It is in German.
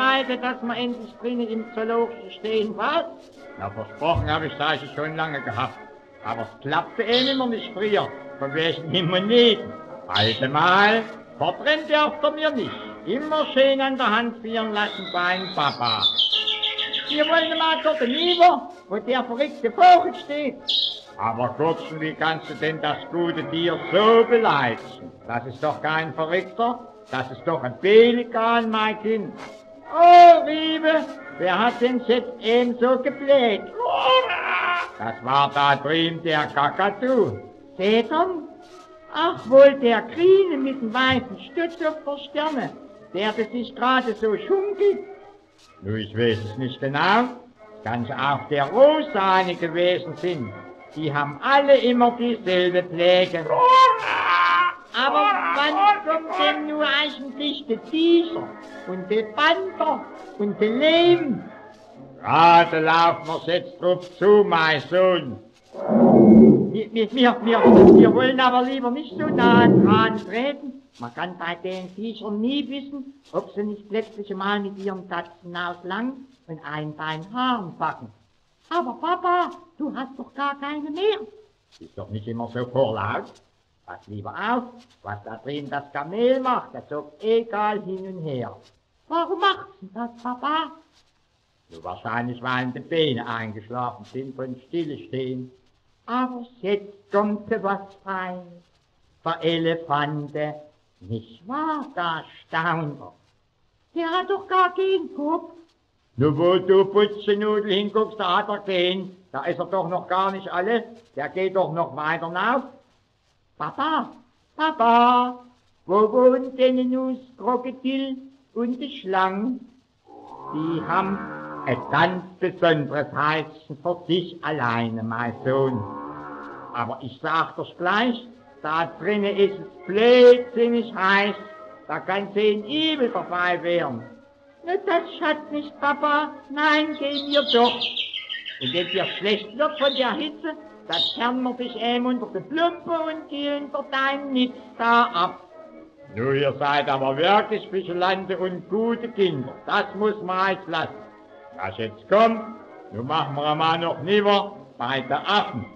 Weise, dass wir endlich drinnen im Zoologischen stehen, was? Na, versprochen habe ich das schon lange gehabt. Aber es klappte nimmer nicht früher, von welchen Immuniten. Halte mal, verbrennt dürft ihr mir nicht. Immer schön an der Hand führen lassen beim Papa. Wir wollen mal dort hinüber, wo der verrückte Vogel steht. Aber Kurzen, wie kannst du denn das gute Tier so beleidigen? Das ist doch kein Verrückter, das ist doch ein Pelikan, mein Kind. Oh, Riebe, wer hat denn jetzt eben so gebläht? Das war da drüben der Kakadu. Seht ihr? Ach wohl, der Grüne mit dem weißen Stutz auf der Stirne, der sich gerade so schunkelt. Nun, ich weiß es nicht genau, kann es auch der Rosane gewesen sein. Die haben alle immer dieselbe Pläge. Aber wann kommt denn nur eigentlich der Tiger und der Panther und der Löwen? Gerade laufen wir's jetzt drauf zu, mein Sohn. Wir wollen aber lieber nicht so nah dran treten. Man kann bei den Viechern nie wissen, ob sie nicht plötzlich mal mit ihren Tatzen auslangen und einen bei den Haaren packen. Aber Papa, du hast doch gar keine mehr. Ist doch nicht immer so vorlaut. Pass lieber auf, was da drin das Kamel macht, das zog egal hin und her. Warum macht sie das, Papa? So wahrscheinlich, weil die Beine eingeschlafen sind und stille stehen. Aber jetzt kommt so was Feines. Für Elefante, nicht wahr, da staunt er. Der hat doch gar keinen Kopf. Nur wo du Putzenudel hinguckst, da hat er keinen. Da ist er doch noch gar nicht alle. Der geht doch noch weiter nach. Papa, wo wohnt denn nun das Krokodil und die Schlangen? Die haben ein ganz besonderes Heizchen für sich alleine, mein Sohn. Aber ich sag dir's gleich, da drinnen ist es blödsinnig heiß. Da kann's ein Übel dabei werden. Na, das hat nicht, Papa. Nein, gehen wir doch. Und wenn dir schlecht wird von der Hitze, dann kehren wir dich eben unter die Plumpe und gehen unter deinem Nitz da ab. Nun, ihr seid aber wirklich Vigilante und gute Kinder. Das muss man jetzt lassen. Was jetzt kommt, nun machen wir mal noch nieder bei den Affen.